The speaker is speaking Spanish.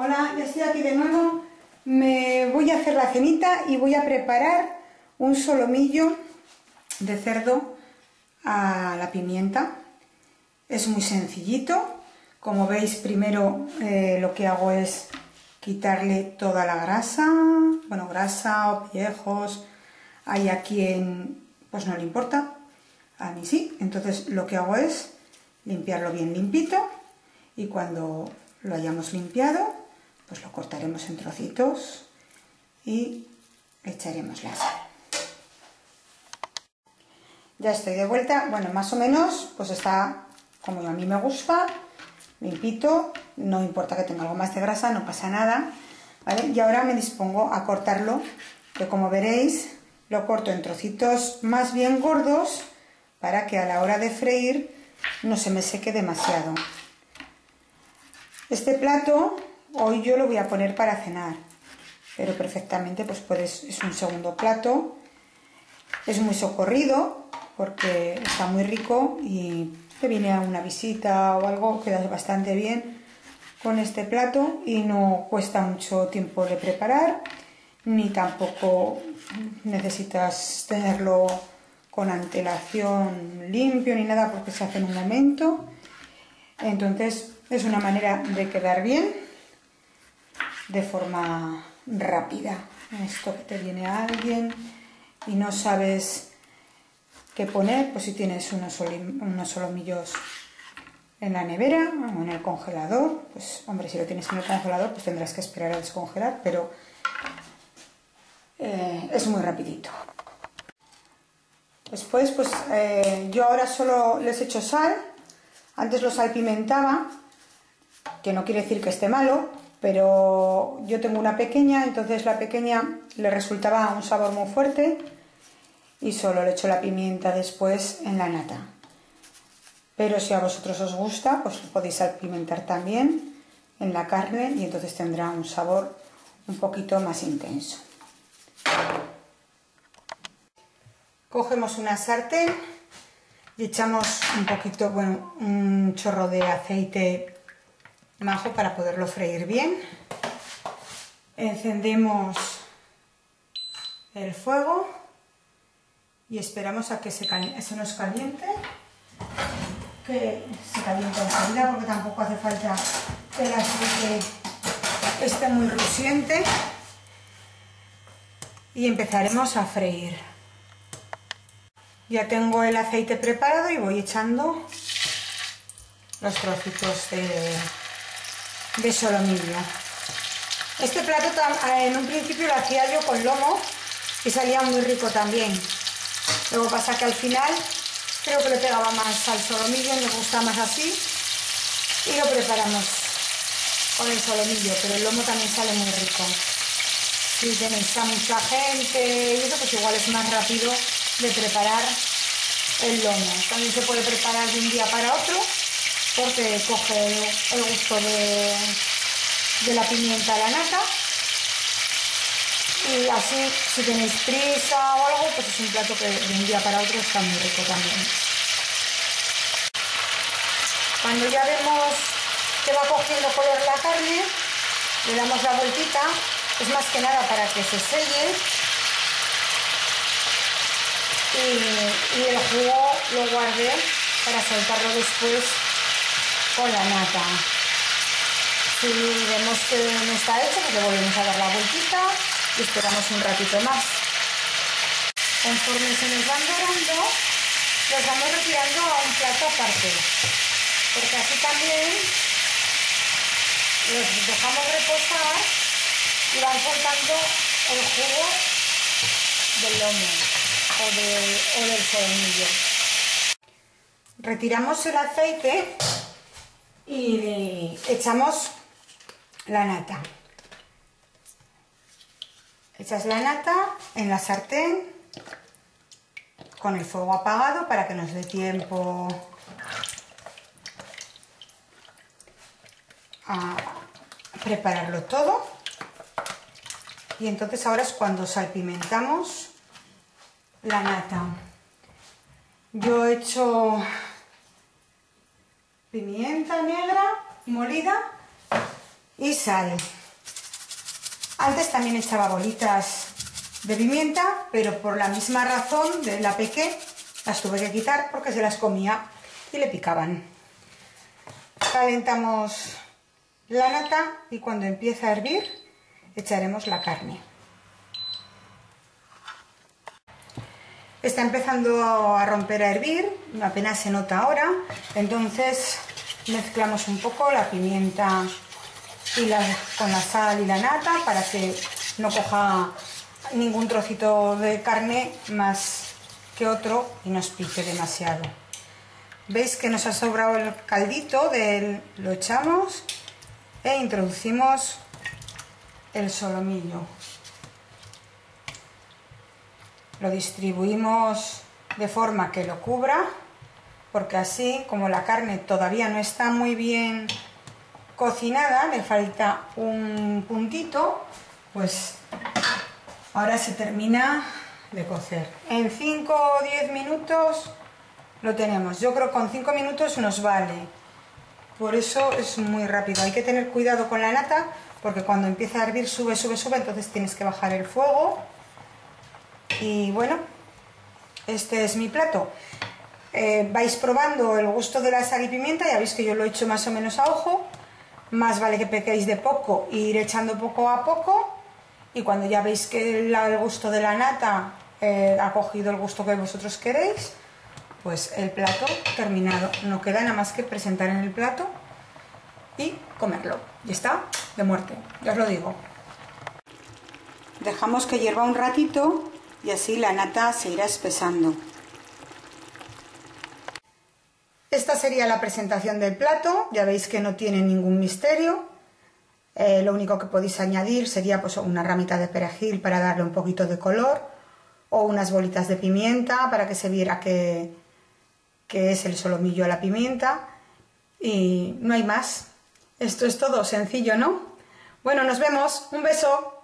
Hola, ya estoy aquí de nuevo. Me voy a hacer la cenita y voy a preparar un solomillo de cerdo a la pimienta. Es muy sencillito. Como veis, primero lo que hago es quitarle toda la grasa, bueno, grasa o pellejos. Hay a quien pues no le importa, a mí sí. Entonces lo que hago es limpiarlo bien limpito, y cuando lo hayamos limpiado, pues lo cortaremos en trocitos y echaremos la sal. Ya estoy de vuelta. Bueno, más o menos, pues está como a mí me gusta, limpito, no importa que tenga algo más de grasa, no pasa nada, ¿vale? Y ahora me dispongo a cortarlo, que como veréis, lo corto en trocitos más bien gordos para que a la hora de freír no se me seque demasiado. Este plato hoy yo lo voy a poner para cenar, pero perfectamente pues puedes, es un segundo plato, es muy socorrido porque está muy rico y te viene a una visita o algo, quedas bastante bien con este plato y no cuesta mucho tiempo de preparar, ni tampoco necesitas tenerlo con antelación limpio ni nada porque se hace en un momento. Entonces es una manera de quedar bien de forma rápida. Esto que te viene a alguien y no sabes qué poner, pues si tienes unos solomillos en la nevera o en el congelador, pues hombre, si lo tienes en el congelador pues tendrás que esperar a descongelar, pero es muy rapidito. Después pues yo ahora solo les echo sal. Antes lo salpimentaba, que no quiere decir que esté malo, pero yo tengo una pequeña, entonces la pequeña le resultaba un sabor muy fuerte y solo le echo la pimienta después en la nata. Pero si a vosotros os gusta, pues lo podéis salpimentar también en la carne y entonces tendrá un sabor un poquito más intenso. Cogemos una sartén y echamos un poquito, bueno, un chorro de aceite majo para poderlo freír bien. Encendemos el fuego y esperamos a que se nos caliente, que se caliente enseguida porque tampoco hace falta que el aceite esté muy rusiente, y empezaremos a freír. Ya tengo el aceite preparado y voy echando los trocitos de solomillo. Este plato en un principio lo hacía yo con lomo y salía muy rico también. Luego pasa que al final creo que le pegaba más al solomillo, nos gusta más así, y lo preparamos con el solomillo, pero el lomo también sale muy rico. Si tenéis a mucha gente y eso, pues igual es más rápido de preparar el lomo. También se puede preparar de un día para otro porque coge el gusto de la pimienta a la nata, y así si tenéis prisa o algo, pues es un plato que de un día para otro está muy rico también. Cuando ya vemos que va cogiendo color la carne, le damos la vueltita. Es más que nada para que se selle y el jugo lo guardé para soltarlo después con la nata. Si vemos que no está hecho, pues le volvemos a dar la vueltita y esperamos un ratito más. Conforme se nos van dorando, los vamos retirando a un plato aparte, porque así también los dejamos reposar y van soltando el jugo del lomo o del solomillo. Retiramos el aceite y echamos la nata. Echas la nata en la sartén con el fuego apagado para que nos dé tiempo a prepararlo todo. Y entonces ahora es cuando salpimentamos la nata. Yo he hecho pimienta negra molida y sal. Antes también echaba bolitas de pimienta, pero por la misma razón de la pequé, las tuve que quitar porque se las comía y le picaban. Calentamos la nata y cuando empiece a hervir echaremos la carne. Está empezando a romper a hervir, apenas se nota ahora, entonces mezclamos un poco la pimienta y con la sal y la nata para que no coja ningún trocito de carne más que otro y nos pique demasiado. Veis que nos ha sobrado el caldito, lo echamos e introducimos el solomillo. Lo distribuimos de forma que lo cubra, porque así, como la carne todavía no está muy bien cocinada, le falta un puntito, pues ahora se termina de cocer. En 5 o 10 minutos lo tenemos. Yo creo que con 5 minutos nos vale. Por eso es muy rápido. Hay que tener cuidado con la nata, porque cuando empieza a hervir sube, sube, sube, entonces tienes que bajar el fuego. Y bueno, este es mi plato. Vais probando el gusto de la sal y pimienta. Ya veis que yo lo he hecho más o menos a ojo. Más vale que pequéis de poco e ir echando poco a poco. Y cuando ya veis que el gusto de la nata ha cogido el gusto que vosotros queréis, pues el plato terminado. No queda nada más que presentar en el plato y comerlo. Y está de muerte, ya os lo digo. Dejamos que hierva un ratito y así la nata se irá espesando. Esta sería la presentación del plato. Ya veis que no tiene ningún misterio. Lo único que podéis añadir sería pues una ramita de perejil para darle un poquito de color, o unas bolitas de pimienta para que se viera que es el solomillo a la pimienta, y no hay más. Esto es todo, sencillo, ¿no? Bueno, nos vemos, un beso.